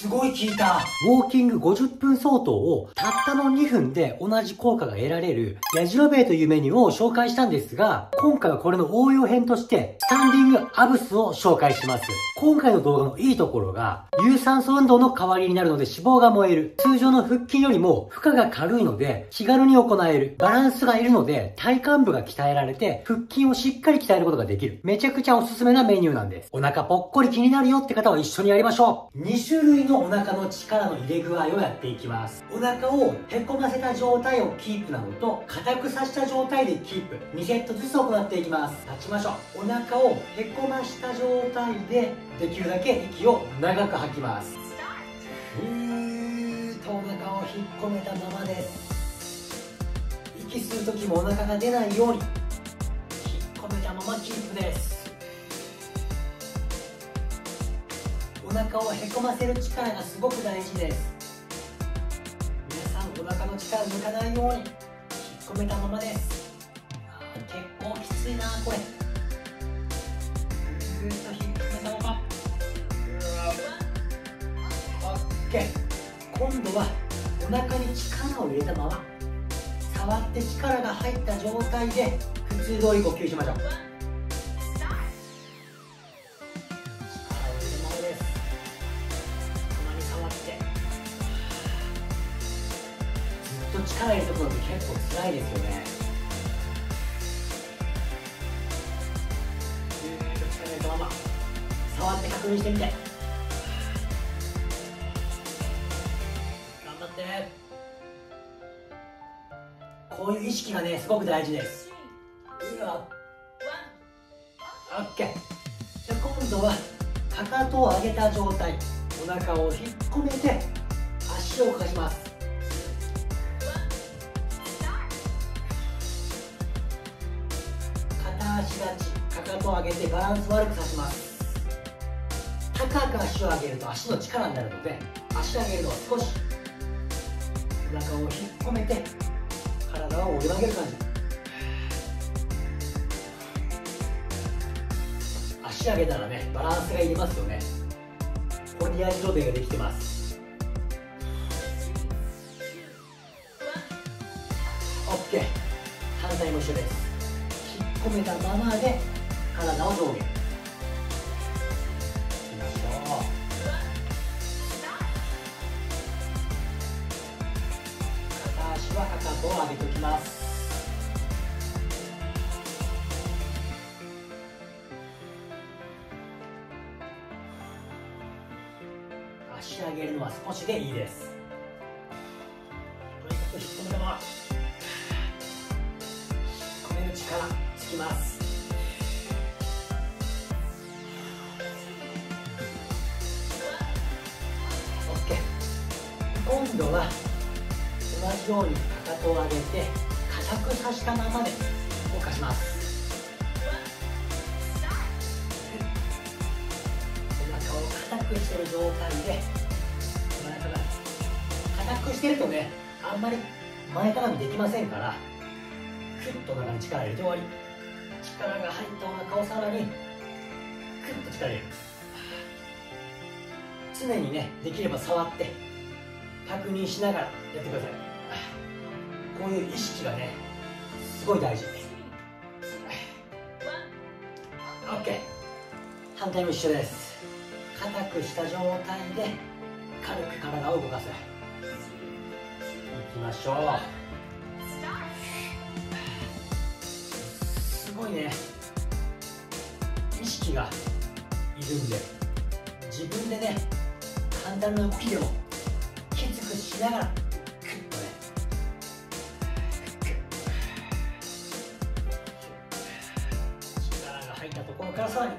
すごい効いた。ウォーキング50分相当をたったの2分で同じ効果が得られるやじろべえというメニューを紹介したんですが、今回はこれの応用編としてスタンディングアブスを紹介します。今回の動画のいいところが、有酸素運動の代わりになるので脂肪が燃える。通常の腹筋よりも負荷が軽いので気軽に行える。バランスがいるので体幹部が鍛えられて腹筋をしっかり鍛えることができる。めちゃくちゃおすすめなメニューなんです。お腹ぽっこり気になるよって方は一緒にやりましょう。2種類のお腹の力の入れ具合をやっていきます。お腹をへこませた状態をキープなのと、硬くさせた状態でキープ、2セットずつ行っていきます。立ちましょう。お腹をへこました状態でできるだけ息を長く吐きます。ふーっとお腹を引っ込めたままです。息するときもお腹が出ないように引っ込めたままキープです。お腹をへこませる力がすごく大事です。皆さん、お腹の力抜かないように引っ込めたままです。結構きついなこれ。ずっと引っ込めたまま。オッケー。今度はお腹に力を入れたまま、触って力が入った状態で普通通り呼吸しましょう。力入れるところって結構辛いですよね。力入れたまま触って確認してみて。頑張って。こういう意識がね、すごく大事です。うわ、オッケー。じゃあ今度はかかとを上げた状態、お腹を引っ込めて足を動かします。足立ち、かかとを上げてバランス悪くさせます。高く足を上げると足の力になるので、足を上げるのは少しお腹を引っ込めて体を折り曲げる感じ。足上げたらね、バランスがいりますよね。これでやじろべえができてます。 OK。 反対も一緒です。込めたままで体を上下。いきましょう。片足はかかとを上げておきます。足上げるのは少しでいいです。とにかく引っ込めたまま、引っ込める力きます。オッケー。今度は同じようにかかとを上げて固くさしたままで動かします。お腹を固くしてる状態で、お腹が固くしてるとね、あんまり前かがみできませんから、キュッとお腹に力入れて終わり。力が入ったお腹をさらにグッと力入れる。常にね、できれば触って確認しながらやってください。こういう意識がね、すごい大事です。 OK。 反対も一緒です。硬くした状態で軽く体を動かす。いきましょう。すごいね、意識がいるんで、自分でね、簡単な動きでもきつくしながらクッとね、力が入ったところからさらに。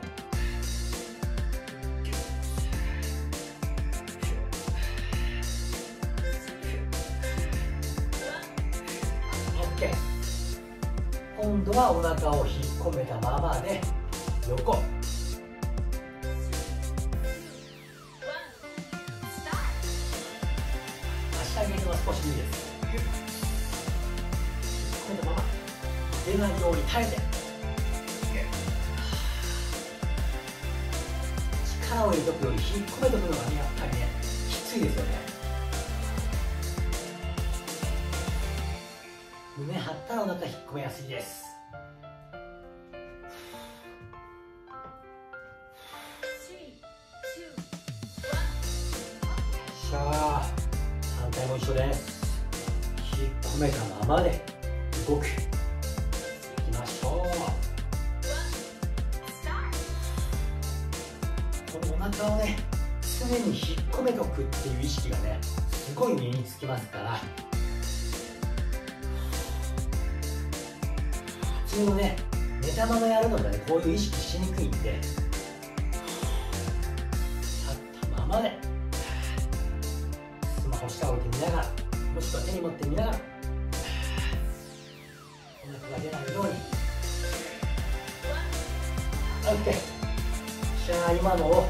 今度はお腹を引っ込めたままで横。足上げるのは少しいいです。引っ込めたまま、出ないように耐えて力を入れとくより引っ込めとくのがね、やっぱりね、効しいですよね。胸張ったらお腹引っ込めやすいです。しゃあ反対も一緒です。引っ込めたままで動く。いきましょう。このお腹をね常に引っ込めておくっていう意識がねすごい身につきますから、普通のね寝たままやるので、ね、こういう意識しにくいんで、立ったままでスマホ下を置いてみながら、もしくは手に持ってみながら、お腹が出ないように。 OK。 じゃあ今のをお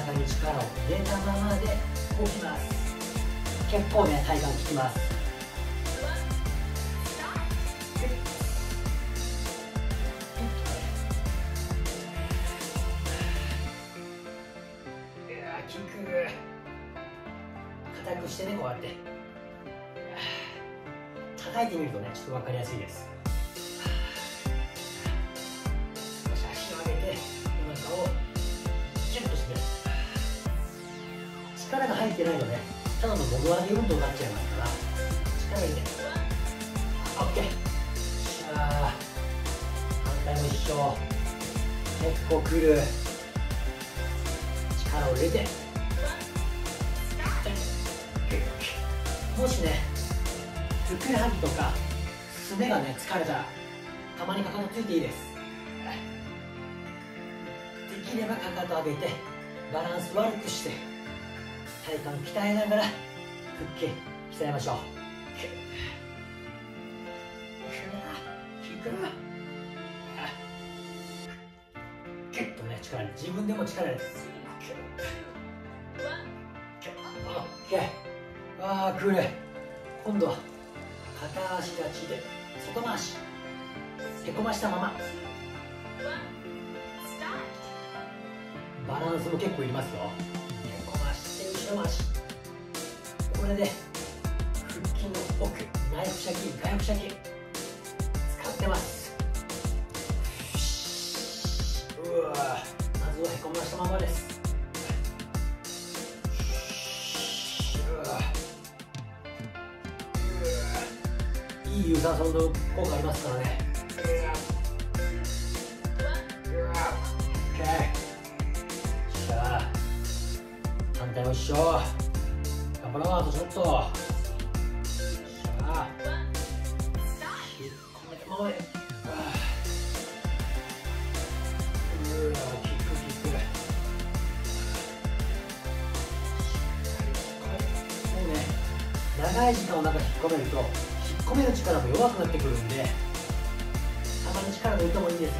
腹に力を入れたままで動きます。結構ね体幹効きます。硬くしてね、こうやって叩いてみるとねちょっと分かりやすいです。少し足を上げてお腹をキュッとして、力が入ってないのでただのもも上げ運動になっちゃいますから、力入れて OK。 あ反対も一緒。結構くる。力を入れて、もしねふくらはぎとかすねがね疲れたらたまにかかとついていいです。できればかかと上げてバランス悪くして体幹鍛えながら腹筋鍛えましょう。キュッとね力に自分でも力です。 OK。あーくる。今度は片足立ちで外回し、へこましたまま。バランスも結構いりますよ。へこまして後ろ回し。これで腹筋の奥、内腹斜筋、外腹斜筋使ってます。うわ、まずはへこましたままです。いい有酸素運動効果ありますからね。OK。 じゃあ反対も一緒。頑張ろう。あとちょっと。じゃあ引っ込めてもらえ。うわキックキック。もうね長い時間お腹引っ込めると込める力も弱くなってくるんで、たまに力抜いてもいいんです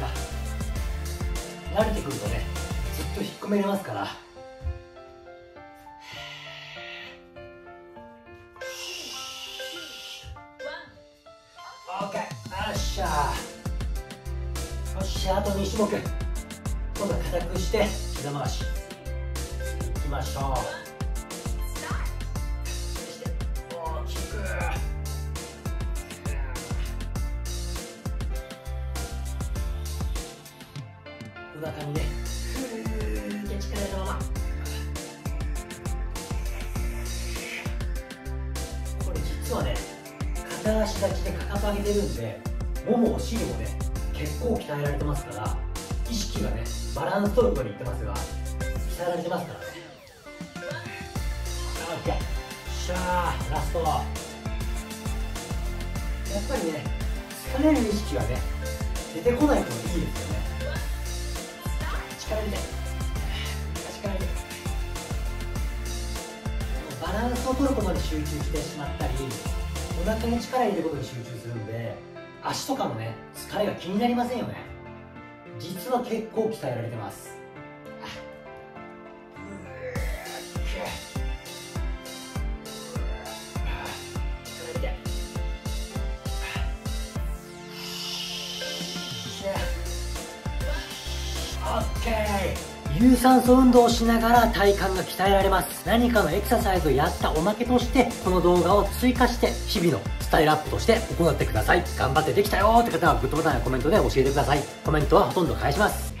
が、慣れてくるとねずっと引っ込めれますから。OK。 よっしゃー。よし、あと2種目。今度は固くして膝回しいきましょう。お腹にね、で力のまま。これ実はね、片足立ちでかかと上げてるんで、ももお尻もね、結構鍛えられてますから、意識がね、バランス取ることにいってますが、鍛えられてますからね。OK。 よっしゃー、ラスト。やっぱりね、疲れる意識がね、出てこないといいですよね。力入れて、力入れて、バランスを取ることに集中してしまったり、お腹に力入れることに集中するんで、足とかのね疲れが気になりませんよね。実は結構鍛えられてます。力入れて、有酸素運動をしながら体幹が鍛えられます。何かのエクササイズをやったおまけとしてこの動画を追加して日々のスタイルアップとして行ってください。頑張ってできたよーって方はグッドボタンやコメントで教えてください。コメントはほとんど返します。